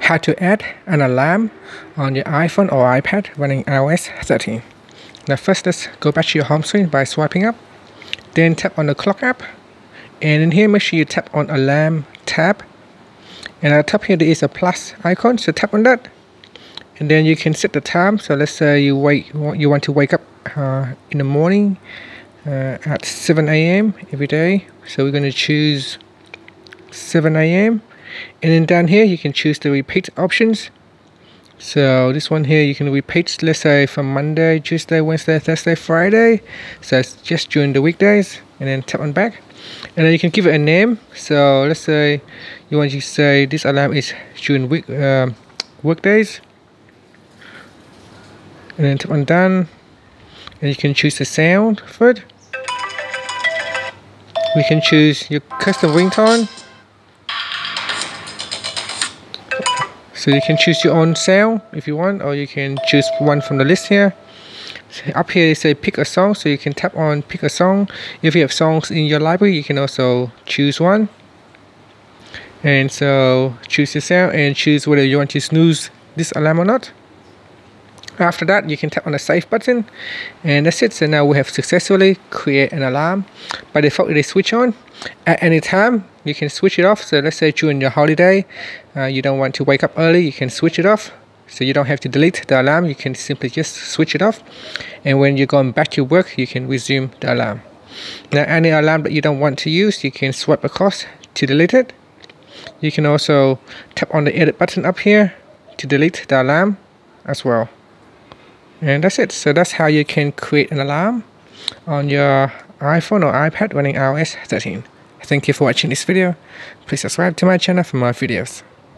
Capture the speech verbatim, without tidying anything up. how to add an alarm on your iPhone or iPad running i O S thirteen. Now first, let's go back to your home screen by swiping up, then tap on the Clock app, and in here make sure you tap on Alarm tab, and at the top here there is a plus icon, so tap on that, and then you can set the time. So let's say you wake you want to wake up uh, in the morning uh, at seven A M every day, so we're going to choose seven A M And then down here you can choose the repeat options. So this one here you can repeat, let's say from Monday, Tuesday, Wednesday, Thursday, Friday. So it's just during the weekdays, and then tap on back. And then you can give it a name. So let's say you want to say this alarm is during week um, workdays. And then tap on done. And you can choose the sound for it. We can choose your custom ringtone. So you can choose your own sound if you want, or you can choose one from the list here. So up here they say pick a song, so you can tap on pick a song. If you have songs in your library, you can also choose one. And so choose your sound and choose whether you want to snooze this alarm or not. After that, you can tap on the save button, and that's it. So now we have successfully created an alarm. By default, it is switch on. At any time, you can switch it off. So let's say during your holiday, uh, you don't want to wake up early, you can switch it off. So you don't have to delete the alarm, you can simply just switch it off. And when you're going back to work, you can resume the alarm. Now, any alarm that you don't want to use, you can swipe across to delete it. You can also tap on the edit button up here to delete the alarm as well. And that's it. So that's how you can create an alarm on your iPhone or iPad running i O S thirteen. Thank you for watching this video. Please subscribe to my channel for more videos.